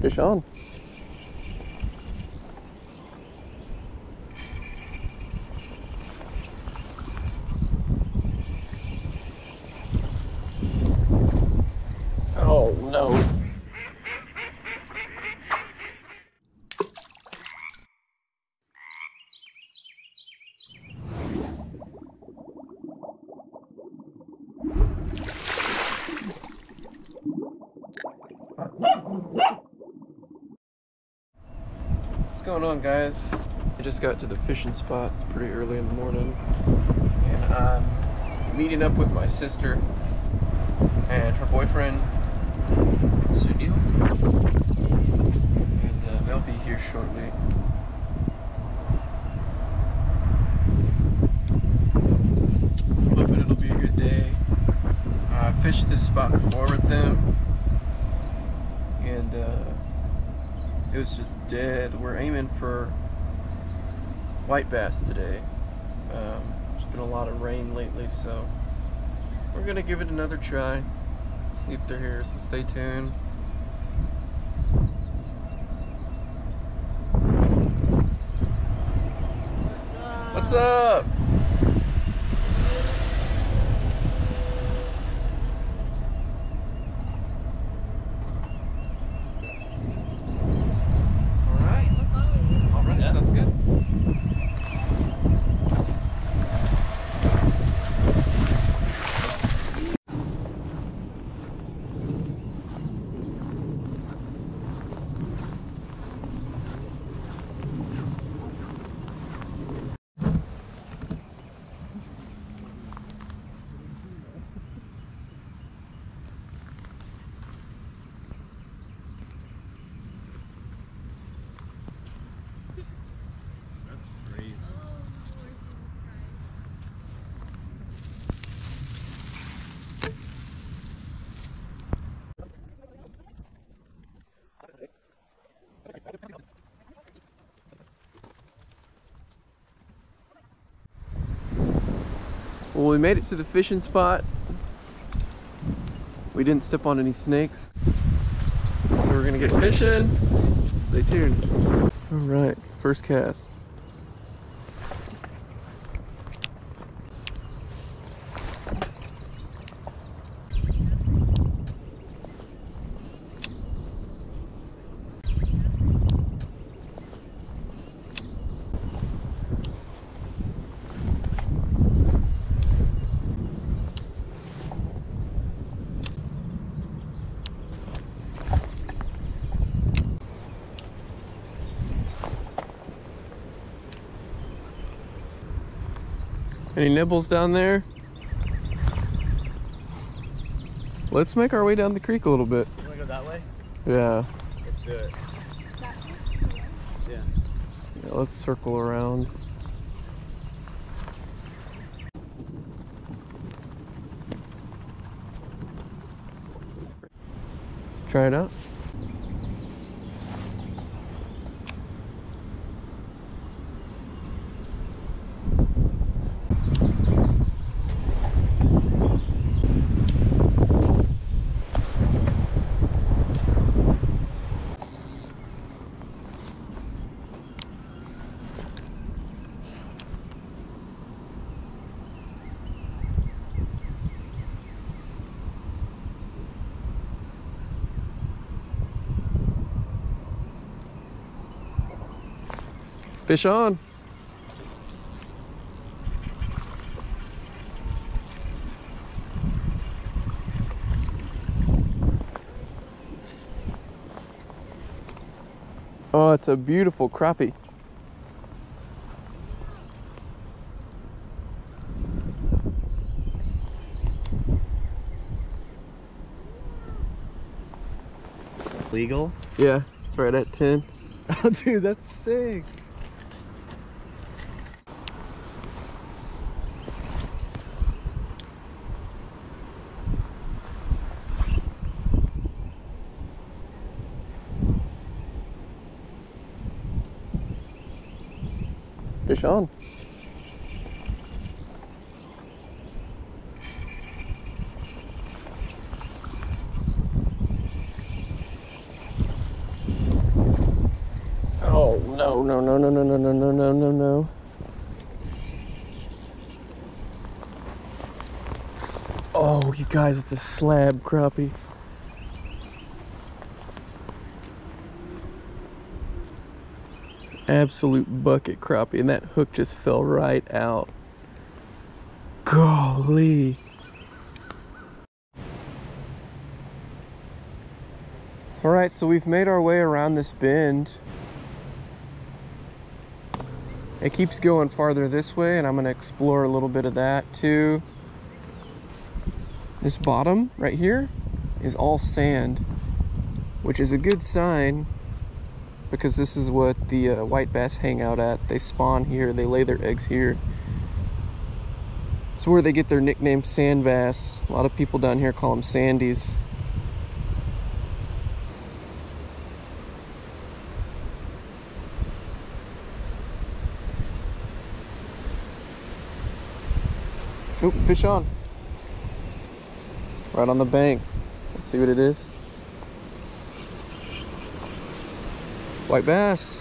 Fish on. Oh no. What's going on, guys? I just got to the fishing spot. It's pretty early in the morning, and I'm meeting up with my sister and her boyfriend Sunil, and they'll be here shortly. I'm hoping it'll be a good day. I fished this spot before with them, and it was just dead. We're aiming for white bass today. There's been a lot of rain lately, so we're gonna give it another try. See if they're here, so stay tuned. What's up? Well, we made it to the fishing spot. We didn't step on any snakes, so we're gonna get fishing. Stay tuned. All right, first cast. Any nibbles down there? Let's make our way down the creek a little bit. You wanna go that way? Yeah. Let's do it. Yeah. Yeah, let's circle around. Try it out. Fish on. Oh, it's a beautiful crappie. Legal? Yeah, it's right at 10. Oh, dude, that's sick. Fish on. No. Oh, you guys, it's a slab crappie. Absolute bucket crappie, and that hook just fell right out. Golly. All right, so we've made our way around this bend. It keeps going farther this way, and I'm gonna explore a little bit of that too. This bottom right here is all sand, which is a good sign because this is what the white bass hang out at. They spawn here, they lay their eggs here. It's where they get their nickname sand bass. A lot of people down here call them sandies. Oop, fish on. Right on the bank. Let's see what it is. White bass.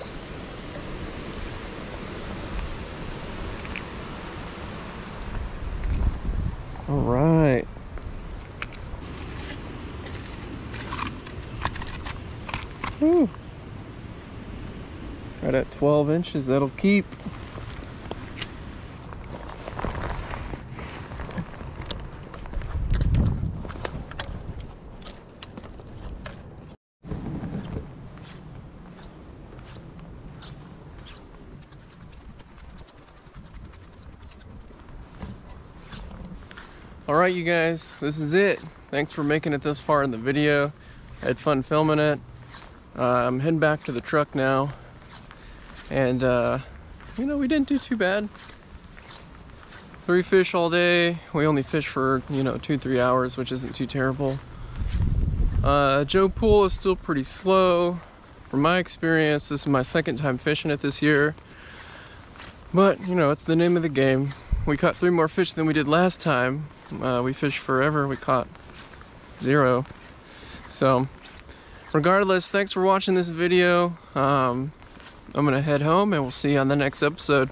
All right. Woo. Right at 12 inches, that'll keep. All right, you guys, this is it. Thanks for making it this far in the video. I had fun filming it. I'm heading back to the truck now. And, you know, we didn't do too bad. 3 fish all day. We only fished for, you know, 2-3 hours, which isn't too terrible. Joe Pool is still pretty slow. From my experience, this is my 2nd time fishing it this year. But, you know, it's the name of the game. We caught 3 more fish than we did last time. We fished forever, we caught 0. So regardless, thanks for watching this video. I'm gonna head home and we'll see you on the next episode.